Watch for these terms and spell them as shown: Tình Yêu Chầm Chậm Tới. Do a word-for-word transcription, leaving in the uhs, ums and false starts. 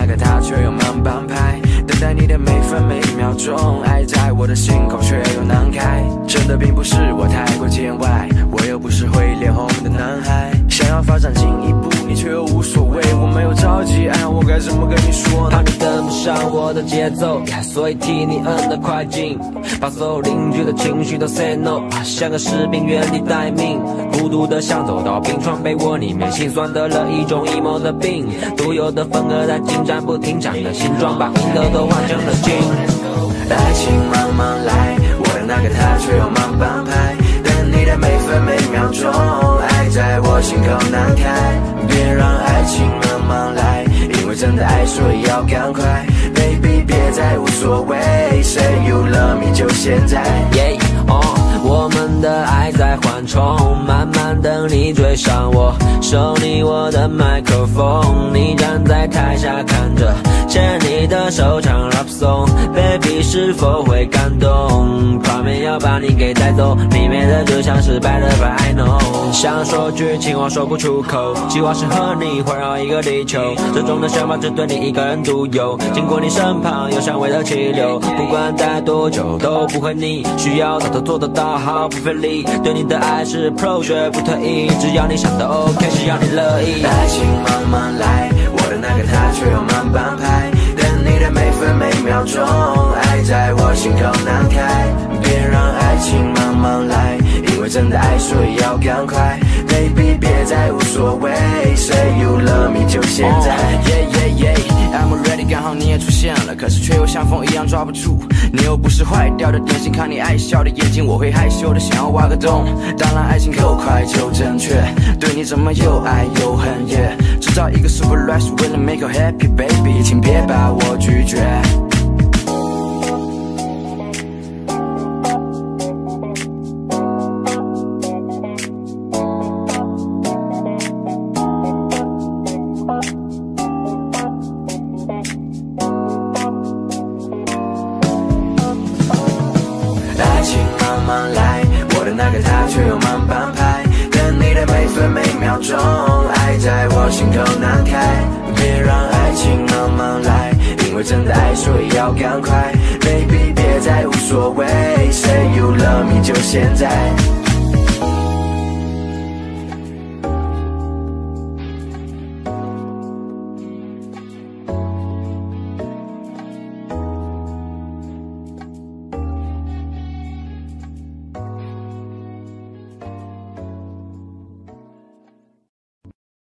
那个他却又慢半拍，等待你的每分每秒钟，爱在我的心口却又难开。真的并不是我太过见外，我又不是会脸红的男孩。想要发展进一步，你却又无所谓，我没有着急，哎，我该怎么跟你说呢？怕你跟不上我的节奏，所以替你摁了快进，把所有邻居的情绪都 say no， 像个士兵原地待命，孤独的想走到冰川被窝里面，心酸得了一种 emo 的病，独有的风格在进展不停，长的形状把赢得都换成了金。爱情慢慢来，我的那个他却又慢半拍，等你的每分每秒钟，爱在我心口难开。别让爱情慢慢来，因为真的爱所以要赶快。 Baby 别再无所谓，谁 you love me 就现在。Yeah, oh, 我们的爱在缓冲，慢慢等你追上我，手你我的麦克风，你站在台下看着，牵你的手唱 love song。Baby 是否会感动？画面要把你给带走，里面的就像是白的白 I know。想说句情话说不出口，计划是和你环绕一个地球，这种的想法只对你一个人独有，经过你。 身旁有香味的气流，不管待多久都不会腻。需要早早做得到，毫不费力。对你的爱是 pro 绝不退役，只要你想的 OK， 只要你乐意。爱情慢慢来，我的那个他却又慢半拍。等你的每分每秒钟，爱在我心口难开。别让爱情慢慢来，因为真的爱所以要赶快。 Baby 别再无所谓，谁 you love me 就现在。Yeah yeah yeah，I'm ready， 刚好你也出现了，可是却又像风一样抓不住。你又不是坏掉的点心，看你爱笑的眼睛，我会害羞的想要挖个洞。当然爱情够快就正确，对你怎么又爱又恨？ Yeah， 制造一个 super rush， 为了 make you happy baby， 请别把我拒绝。 Baby 别再无所谓，Say you love me 就现在。